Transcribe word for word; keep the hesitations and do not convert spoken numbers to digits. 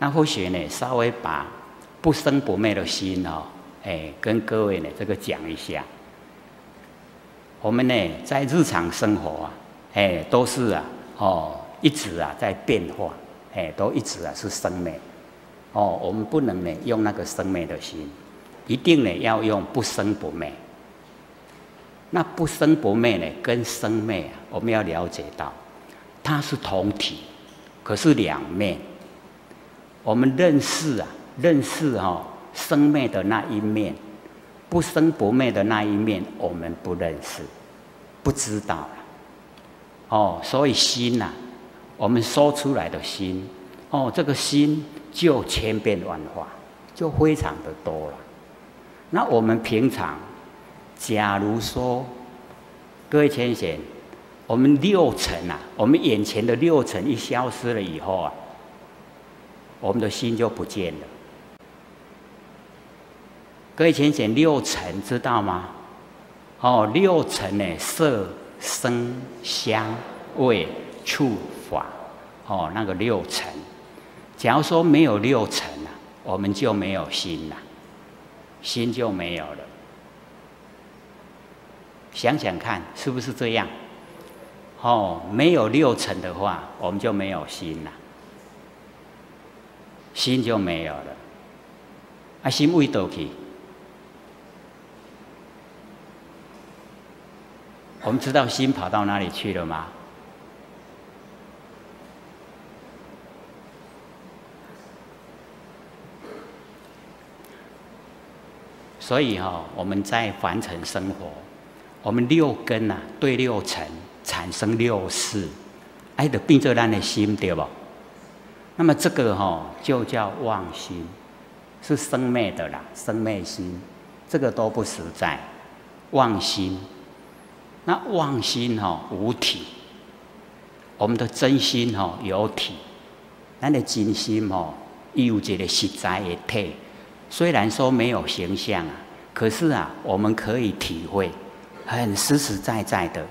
那或许呢，稍微把不生不灭的心哦，哎，跟各位呢这个讲一下。我们呢在日常生活啊，哎，都是啊，哦，一直啊在变化，哎，都一直啊是生灭。哦，我们不能呢用那个生灭的心，一定呢要用不生不灭。那不生不灭呢，跟生灭啊，我们要了解到，它是同体，可是两面。我们认识啊，认识哦，生灭的那一面，不生不灭的那一面，我们不认识，不知道了。哦，所以心呐、啊，我们说出来的心，哦，这个心就千变万化，就非常的多了。那我们平常。假如说，各位亲贤，我们六尘啊，我们眼前的六尘一消失了以后啊，我们的心就不见了。各位亲贤，六尘知道吗？哦，六尘呢，色、声、香、味、触、法，哦，那个六尘。假如说没有六尘啊，我们就没有心了、啊，心就没有了。想想看，是不是这样？哦，没有六尘的话，我们就没有心了，心就没有了。啊，心为倒去？我们知道心跑到哪里去了吗？所以哈、哦，我们在凡尘生活。我们六根呐、啊，对六尘产生六识，哎，得变作咱的心，对不？那么这个哈、哦、就叫妄心，是生灭的啦，生灭心，这个都不实在。妄心，那妄心哈、哦、无体，我们的真心哈、哦、有体，咱的真心哈、哦、有一个实在的体，虽然说没有形象啊，可是啊，我们可以体会。很实实在在的